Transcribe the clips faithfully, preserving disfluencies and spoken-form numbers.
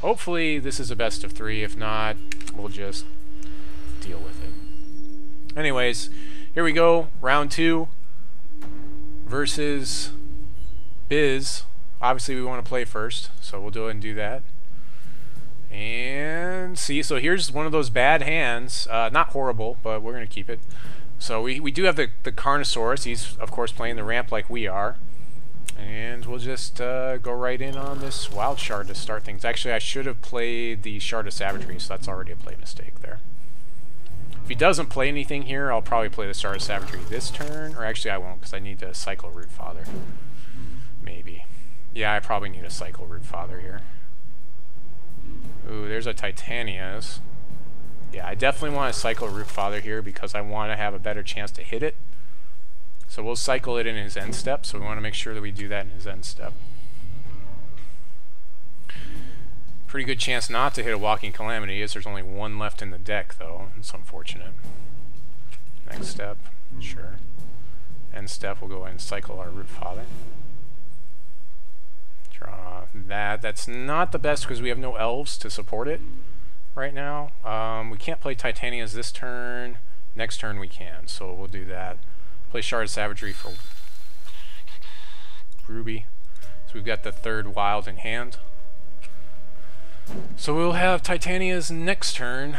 Hopefully this is a best of three. If not, we'll just deal with it. Anyways, here we go. Round two versus Biz. Obviously, we want to play first, so we'll go ahead and do that. And see, so here's one of those bad hands. Uh, not horrible, but we're going to keep it. So we, we do have the, the Carnosaurus. He's, of course, playing the ramp like we are. And we'll just uh, go right in on this Wild Shard to start things. Actually, I should have played the Shard of Savagery, so that's already a play mistake there. If he doesn't play anything here, I'll probably play the Shard of Savagery this turn. Or actually, I won't, because I need to cycle Rootfather. Maybe. Yeah, I probably need a cycle Rootfather here. Ooh, there's a Titania's. Yeah, I definitely want to cycle Rootfather here because I want to have a better chance to hit it. So we'll cycle it in his end step, so we want to make sure that we do that in his end step. Pretty good chance not to hit a Walking Calamity, as there's only one left in the deck, though. It's unfortunate. Next step, sure. End step, we'll go ahead and cycle our Rootfather. Draw that. That's not the best because we have no elves to support it right now. Um, we can't play Titania's this turn. Next turn we can, so we'll do that. Play Shard of Savagery for Ruby. So we've got the third wild in hand. So we'll have Titania's next turn.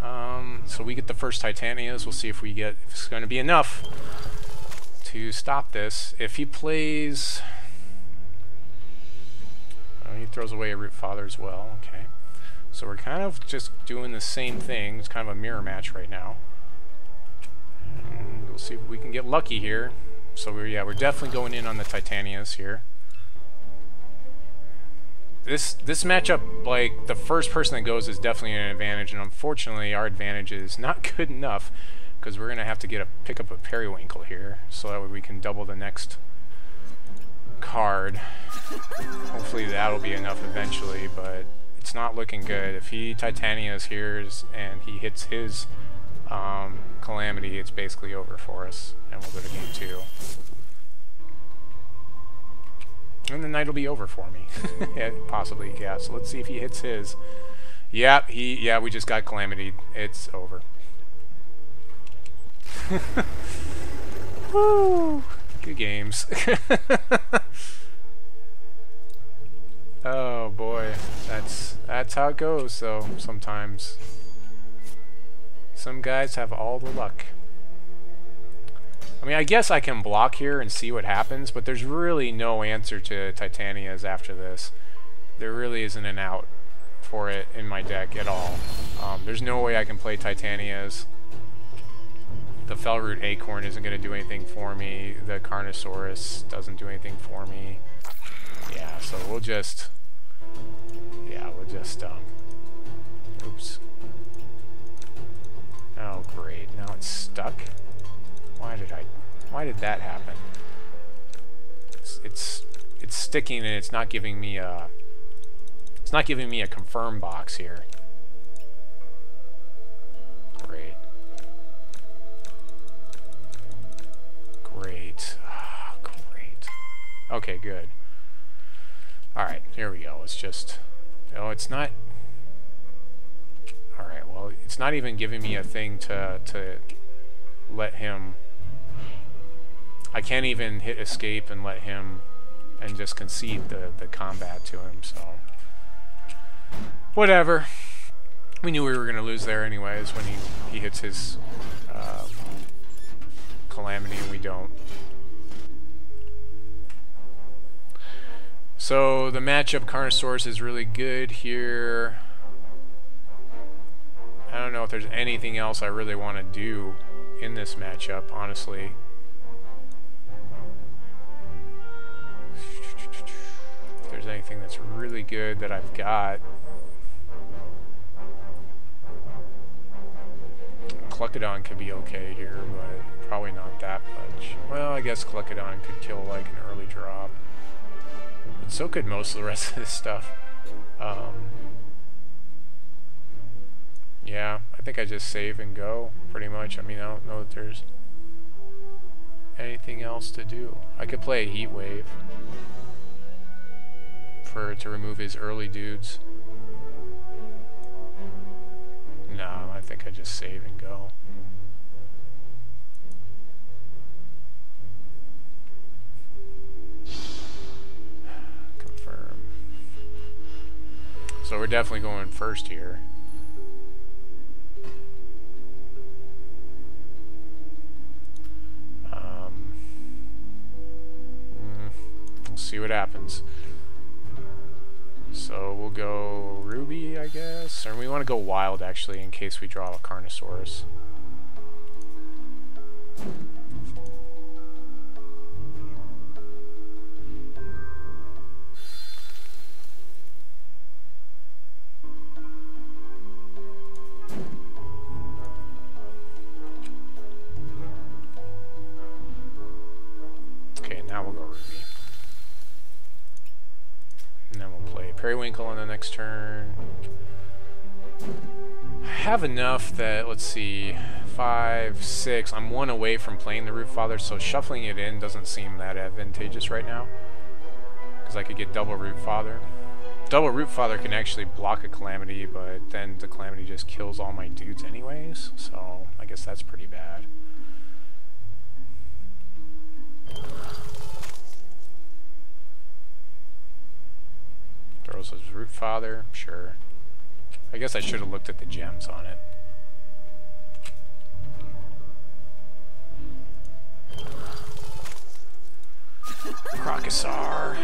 Um, so we get the first Titania's. We'll see if we get if it's going to be enough to stop this. If he plays... Oh, he throws away a Rootfather as well. Okay. So we're kind of just doing the same thing. It's kind of a mirror match right now. And we'll see if we can get lucky here. So we're, yeah, we're definitely going in on the Titania's here. This this matchup, like the first person that goes is definitely an advantage, and unfortunately our advantage is not good enough because we're gonna have to get a pick up a Periwinkle here, so that way we can double the next card. Hopefully that'll be enough eventually, but it's not looking good. If he Titania's here and he hits his Um, Calamity, it's basically over for us, and we'll go to game two. And the night will be over for me. Yeah, possibly, yeah. So let's see if he hits his. Yeah, he, yeah, we just got Calamity. It's over. Woo! Good games. Oh boy, that's that's how it goes though, sometimes. Some guys have all the luck. I mean, I guess I can block here and see what happens, but there's really no answer to Titania's after this. There really isn't an out for it in my deck at all. Um, there's no way I can play Titania's. The Felroot Acorn isn't going to do anything for me. The Carnosaurus doesn't do anything for me. Yeah, so we'll just... Yeah, we'll just... Um, oops. Oh great, now it's stuck. Why did I why did that happen? It's it's it's sticking and it's not giving me a it's not giving me a confirm box here. Great. Great. Oh, great. Okay, good. Alright, here we go. It's just oh it's not Alright, well, it's not even giving me a thing to, to let him... I can't even hit escape and let him... and just concede the, the combat to him, so... Whatever. We knew we were going to lose there anyways when he, he hits his uh, Calamity and we don't. So, the matchup Carnosaurus is really good here. I don't know if there's anything else I really want to do in this matchup, honestly. If there's anything that's really good that I've got. Cluckodon could be okay here, but probably not that much. Well, I guess Cluckodon could kill like an early drop. But so could most of the rest of this stuff. Um... Yeah, I think I just save and go, pretty much. I mean, I don't know that there's anything else to do. I could play a Heat Wave for to remove his early dudes. think I just save and go. Confirm. So we're definitely going first here. Um, we'll see what happens. So we'll go Ruby, I guess, or we want to go Wild actually in case we draw a Carnosaurus. Okay, now we'll go Ruby. And then we'll play Periwinkle on the next turn. I have enough that, let's see, five, six. I'm one away from playing the Rootfather, so shuffling it in doesn't seem that advantageous right now. Because I could get double Rootfather. Double Rootfather can actually block a Calamity, but then the Calamity just kills all my dudes anyways. So I guess that's pretty bad. Throws his Rootfather, sure. I guess I should have looked at the gems on it. Crocosaur.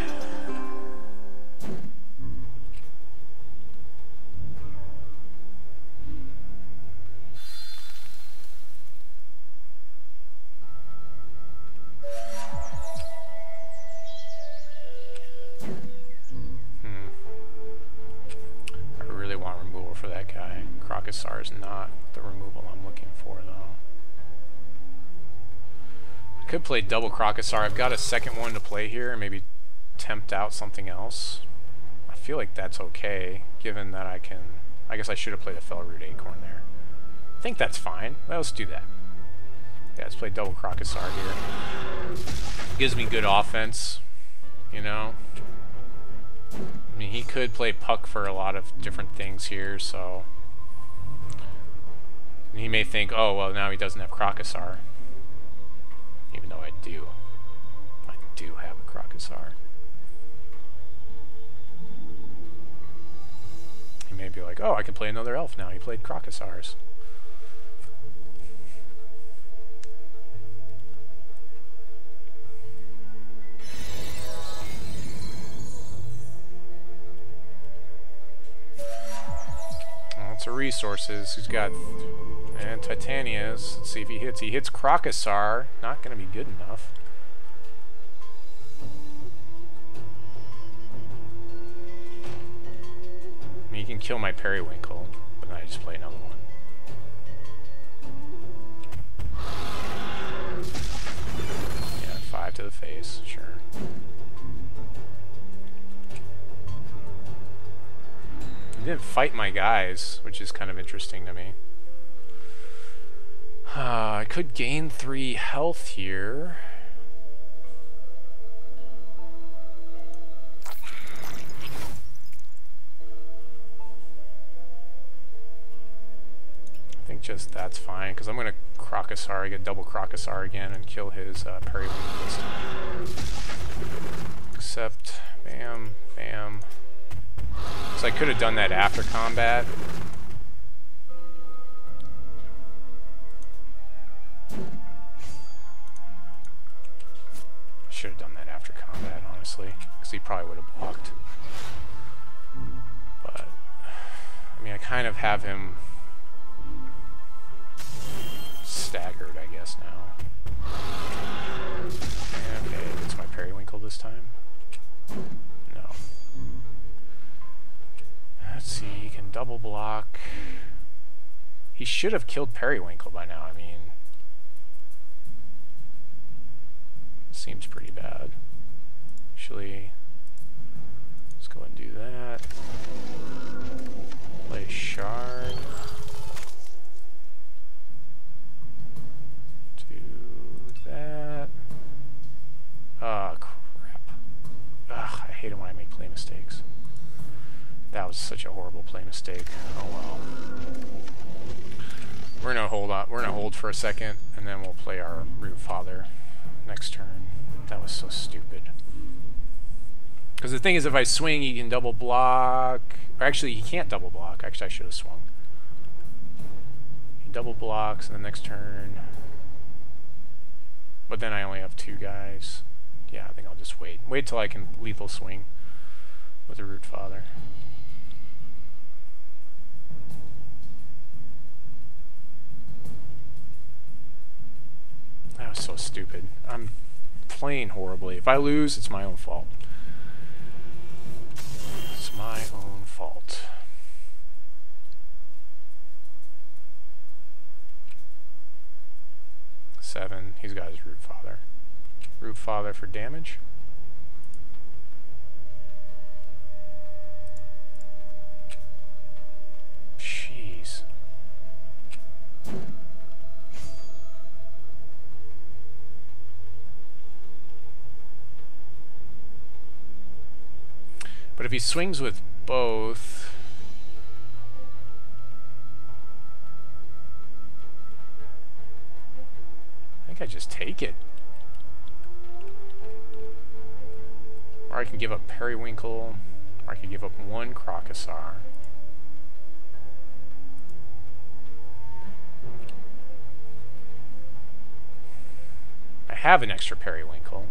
Crocosaur is not the removal I'm looking for, though. I could play double Crocosaur. I've got a second one to play here and maybe tempt out something else. I feel like that's okay, given that I can... I guess I should have played a Felroot Acorn there. I think that's fine. Well, let's do that. Yeah, let's play double Crocosaur here. Gives me good offense, you know? I mean, he could play Puck for a lot of different things here, so... And he may think, oh, well, now he doesn't have Crocosaur. Even though I do. I do have a Crocosaur. He may be like, oh, I can play another elf now. He played Crocosaurs. Lots of resources. He's got... And Titania's. Let's see if he hits. He hits Crocosaur. Not going to be good enough. I mean, he can kill my Periwinkle, but then I just play another one. Yeah, five to the face. Sure. He didn't fight my guys, which is kind of interesting to me. Uh, I could gain three health here. I think just that's fine, because I'm going to Crocosaur, get double Crocosaur again and kill his uh, Periwinkle this time. Except, bam, bam. So I could have done that after combat. Should have done that after combat, honestly, because he probably would have blocked. But I mean, I kind of have him staggered, I guess, now. Okay, it's my Periwinkle this time. No. Let's see. He can double block. He should have killed Periwinkle by now. I mean. Seems pretty bad. Actually, let's go and do that. Play Shard. Do that. Ah, oh, crap. Ugh, I hate it when I make play mistakes. That was such a horrible play mistake. Oh well. We're gonna hold on. We're gonna hold for a second, and then we'll play our Rootfather next turn. That was so stupid. Because the thing is, if I swing, he can double block. Or actually, he can't double block. Actually, I should have swung. He double blocks in the next turn. But then I only have two guys. Yeah, I think I'll just wait. Wait till I can lethal swing with a Rootfather. That was so stupid. I'm playing horribly. If I lose, it's my own fault. It's my own fault. Seven. He's got his Rootfather. Rootfather for damage. Jeez. But if he swings with both, I think I just take it. Or I can give up Periwinkle, or I can give up one Crocosaur. I have an extra Periwinkle.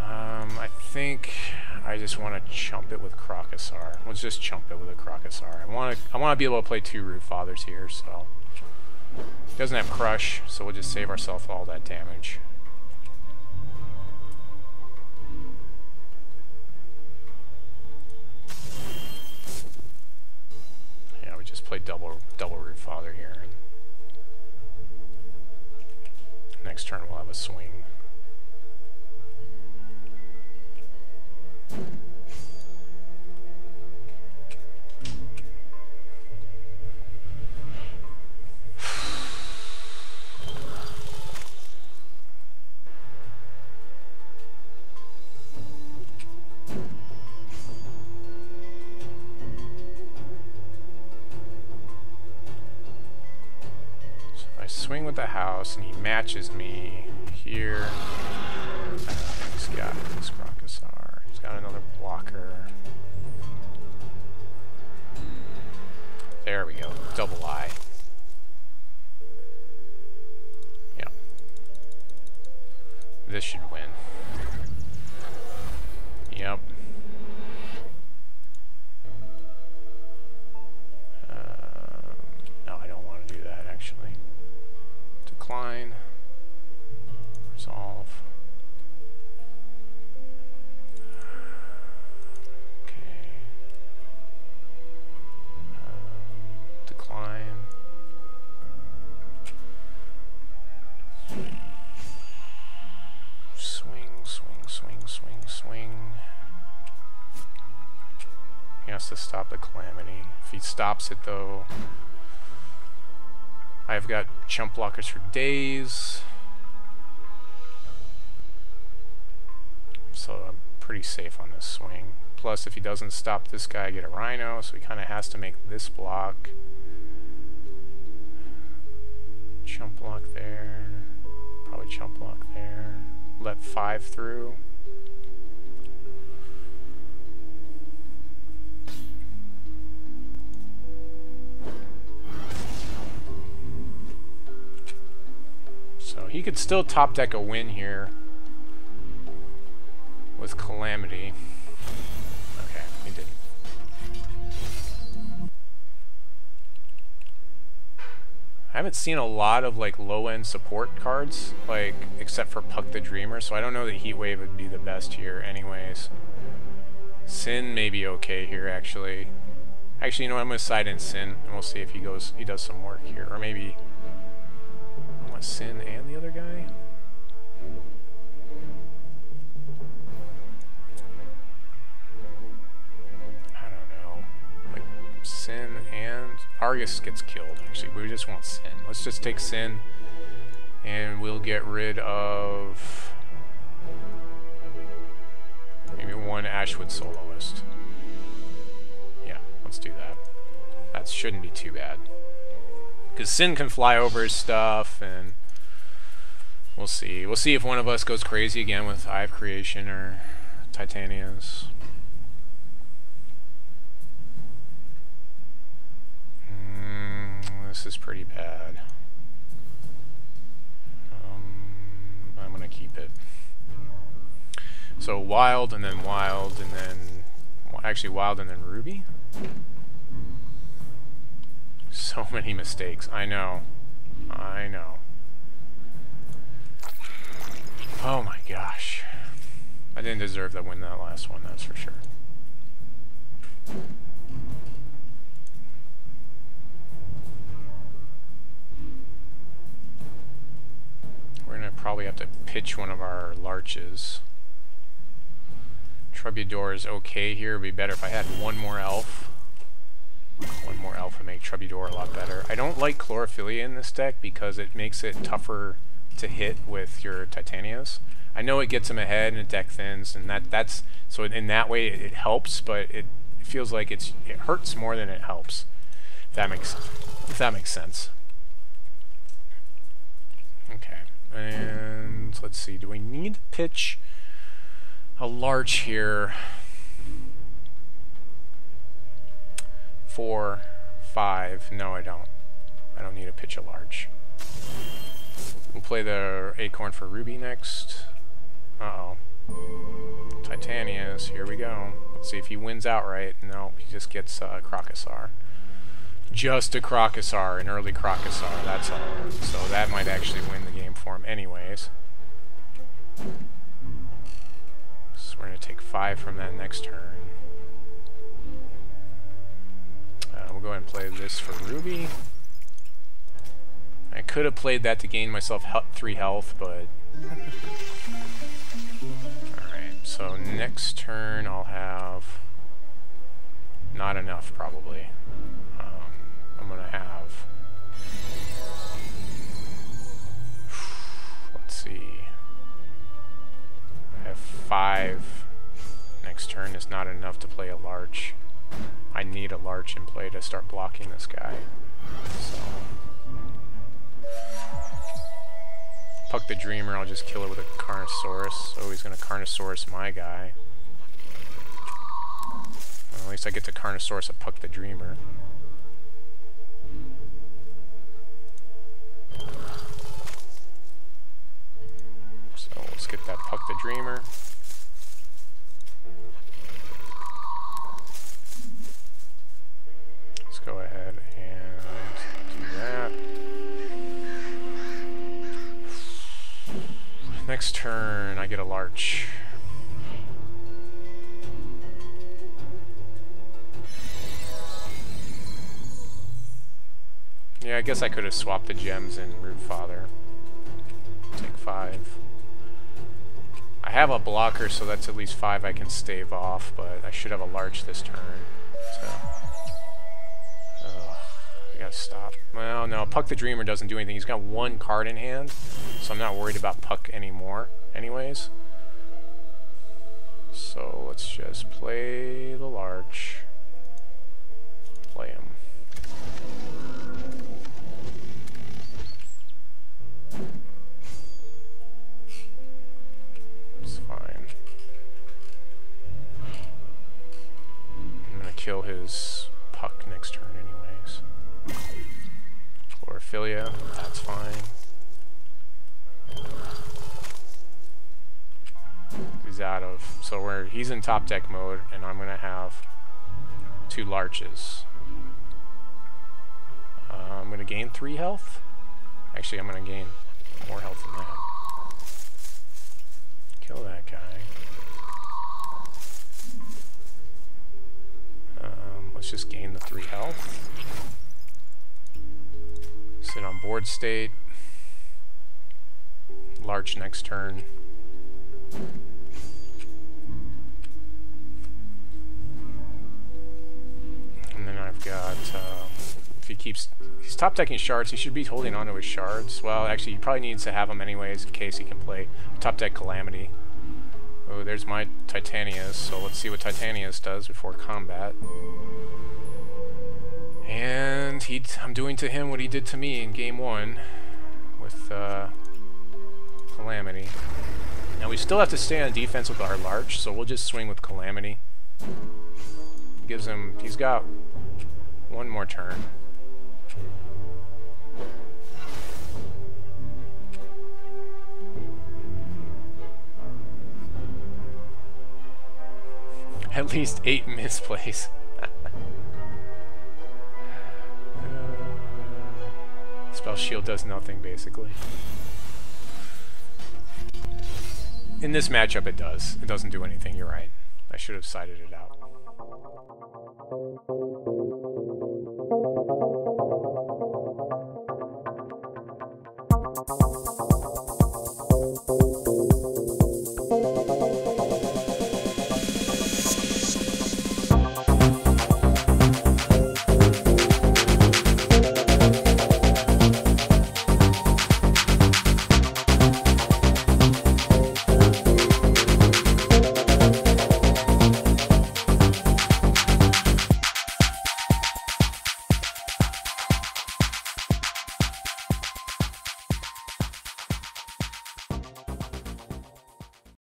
Um, I think I just want to chump it with Crocosaur. Let's just chump it with a Crocosaur. I want to I want to be able to play two Rootfathers here, so... It doesn't have Crush, so we'll just save ourselves all that damage. Yeah, we just play double, double Rootfather here. And next turn we'll have a swing. So if I swing with the house and he matches me here, uh, he's got this Crocosaur. Got another blocker. There we go. Double eye. Yeah. This should win. Yep. Um, no, I don't want to do that actually. Decline. Resolve. To stop the Calamity. If he stops it though, I've got chump blockers for days, so I'm pretty safe on this swing. Plus if he doesn't stop this guy, I get a Rhino, so he kinda has to make this block. Chump block there, probably chump block there, let five through. So he could still top deck a win here with Calamity. Okay, he didn't. I haven't seen a lot of like low-end support cards, like except for Puck the Dreamer, so I don't know that Heat Wave would be the best here anyways. Sin may be okay here actually. Actually, you know what, I'm gonna side in Sin and we'll see if he goes he does some work here. Or maybe Sin and the other guy? I don't know. Like, Sin and... Argus gets killed, actually. We just want Sin. Let's just take Sin, and we'll get rid of... one Ashwood Soloist. Yeah, let's do that. That shouldn't be too bad. Because Sin can fly over his stuff, and we'll see. We'll see if one of us goes crazy again with Eye of Creation or Titania's. Mm, this is pretty bad. Um, I'm going to keep it. So wild, and then wild, and then... Actually, wild, and then ruby? So many mistakes. I know. I know. Oh my gosh. I didn't deserve to win that last one, that's for sure. We're going to probably have to pitch one of our larches. Troubadour is okay here. It would be better if I had one more elf. One more elf would make Troubadour a lot better. I don't like Chlorophylia in this deck because it makes it tougher to hit with your Titanias. I know it gets them ahead and the deck thins, and that that's so in that way it, it helps, but it, it feels like it's it hurts more than it helps. If that makes if that makes sense. Okay, and let's see. Do we need to pitch a larch here? Four, five. No, I don't. I don't need to pitch a larch. We'll play the acorn for ruby next. Uh-oh. Titania's. Here we go. Let's see if he wins outright. No, he just gets a uh, Crocosaur. Just a Crocosaur, an early Crocosaur. That's all. So that might actually win the game for him anyways. So we're going to take five from that next turn. Uh, we'll go ahead and play this for ruby. I could have played that to gain myself three health, but... Alright, so next turn I'll have... Not enough, probably. Um, I'm gonna have... Let's see... I have five. Next turn is not enough to play a larch. I need a larch in play to start blocking this guy. So... Puck the Dreamer, I'll just kill it with a Carnosaurus. So he's going to Carnosaurus my guy. Well, at least I get to Carnosaurus a Puck the Dreamer. So let's get that Puck the Dreamer. Let's go ahead and do that. Next turn, I get a larch. Yeah, I guess I could have swapped the gems in Rootfather. Take five. I have a blocker, so that's at least five I can stave off, but I should have a larch this turn. So, ugh, I gotta stop. Well, no, Puck the Dreamer doesn't do anything. He's got one card in hand. So I'm not worried about Puck anymore, anyways. So let's just play the larch. Play him. It's fine. I'm gonna kill his Puck next turn, anyways. Chlorophylia, that's fine. He's out of, so we're he's in top deck mode, and I'm gonna have two larches. Uh, I'm gonna gain three health. Actually, I'm gonna gain more health than that. Kill that guy. Um, let's just gain the three health. Sit on board state. Larch next turn. And then I've got, um, if he keeps, he's top decking shards, he should be holding on to his shards. Well, actually, he probably needs to have them anyways in case he can play top deck Calamity. Oh, there's my Titania's, so let's see what Titania's does before combat. And he, I'm doing to him what he did to me in game one with uh, Calamity. Now we still have to stay on defense with our Larch, so we'll just swing with Calamity. Gives him, he's got one more turn. At least eight misplays. uh, Spellshield does nothing, basically. In this matchup, it does. It doesn't do anything, you're right. I should have sided it out.